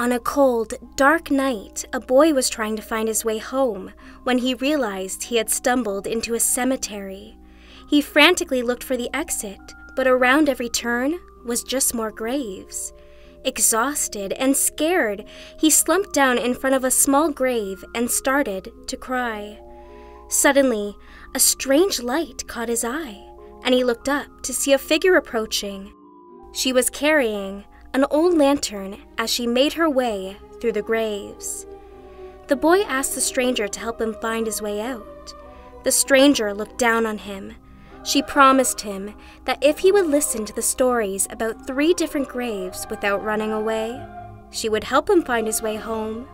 On a cold, dark night, a boy was trying to find his way home when he realized he had stumbled into a cemetery. He frantically looked for the exit, but around every turn was just more graves. Exhausted and scared, he slumped down in front of a small grave and started to cry. Suddenly, a strange light caught his eye, and he looked up to see a figure approaching. She was carrying an old lantern as she made her way through the graves. The boy asked the stranger to help him find his way out. The stranger looked down on him. She promised him that if he would listen to the stories about 3 different graves without running away, she would help him find his way home.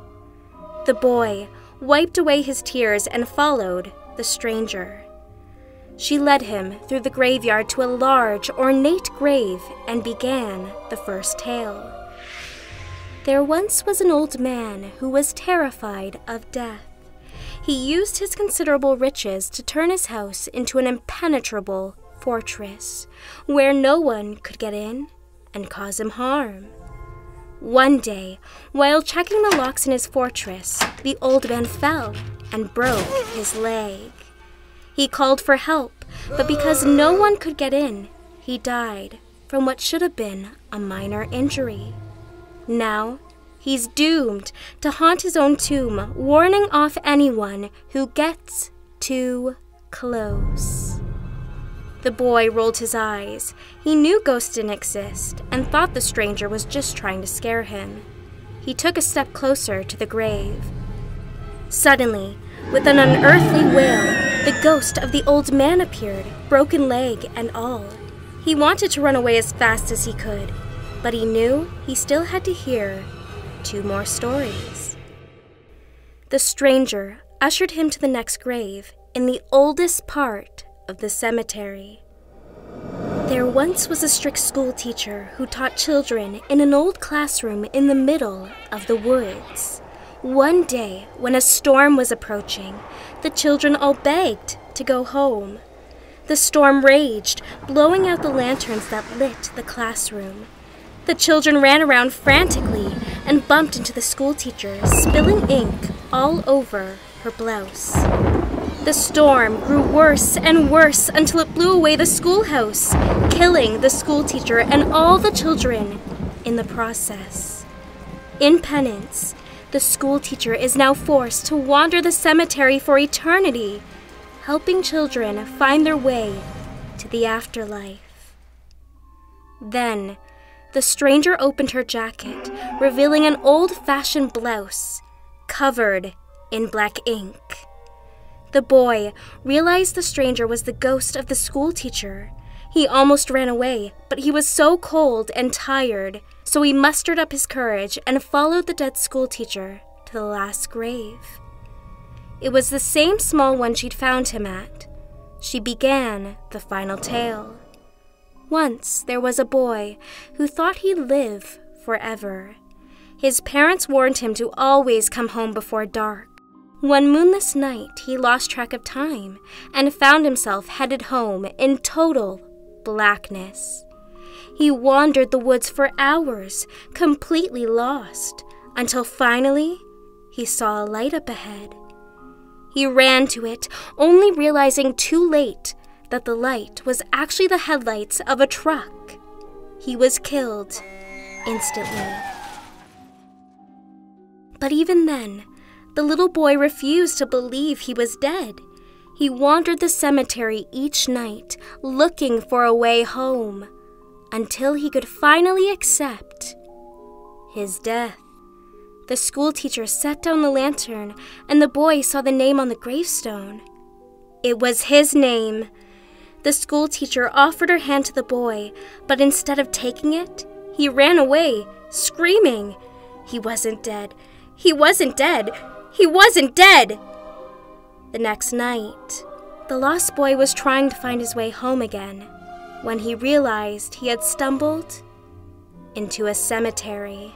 The boy wiped away his tears and followed the stranger. She led him through the graveyard to a large, ornate grave and began the first tale. There once was an old man who was terrified of death. He used his considerable riches to turn his house into an impenetrable fortress where no one could get in and cause him harm. One day, while checking the locks in his fortress, the old man fell and broke his leg. He called for help, but because no one could get in, he died from what should have been a minor injury. Now, he's doomed to haunt his own tomb, warning off anyone who gets too close. The boy rolled his eyes. He knew ghosts didn't exist and thought the stranger was just trying to scare him. He took a step closer to the grave. Suddenly, with an unearthly wail, the ghost of the old man appeared, broken leg and all. He wanted to run away as fast as he could, but he knew he still had to hear 2 more stories. The stranger ushered him to the next grave in the oldest part of the cemetery. There once was a strict school teacher who taught children in an old classroom in the middle of the woods. One day, when a storm was approaching, the children all begged to go home. The storm raged, blowing out the lanterns that lit the classroom. The children ran around frantically and bumped into the schoolteacher, spilling ink all over her blouse. The storm grew worse and worse until it blew away the schoolhouse, killing the schoolteacher and all the children in the process. In penance, the schoolteacher is now forced to wander the cemetery for eternity, helping children find their way to the afterlife. Then, the stranger opened her jacket, revealing an old-fashioned blouse covered in black ink. The boy realized the stranger was the ghost of the schoolteacher. He almost ran away, but he was so cold and tired, so he mustered up his courage and followed the dead schoolteacher to the last grave. It was the same small one she'd found him at. She began the final tale. Once there was a boy who thought he'd live forever. His parents warned him to always come home before dark. One moonless night, he lost track of time and found himself headed home in total blackness. He wandered the woods for hours, completely lost, until finally he saw a light up ahead. He ran to it, only realizing too late that the light was actually the headlights of a truck. He was killed instantly. But even then, the little boy refused to believe he was dead. He wandered the cemetery each night, looking for a way home, until he could finally accept his death. The schoolteacher set down the lantern, and the boy saw the name on the gravestone. It was his name. The schoolteacher offered her hand to the boy, but instead of taking it, he ran away, screaming, "He wasn't dead. He wasn't dead. He wasn't dead!" The next night, the lost boy was trying to find his way home again when he realized he had stumbled into a cemetery.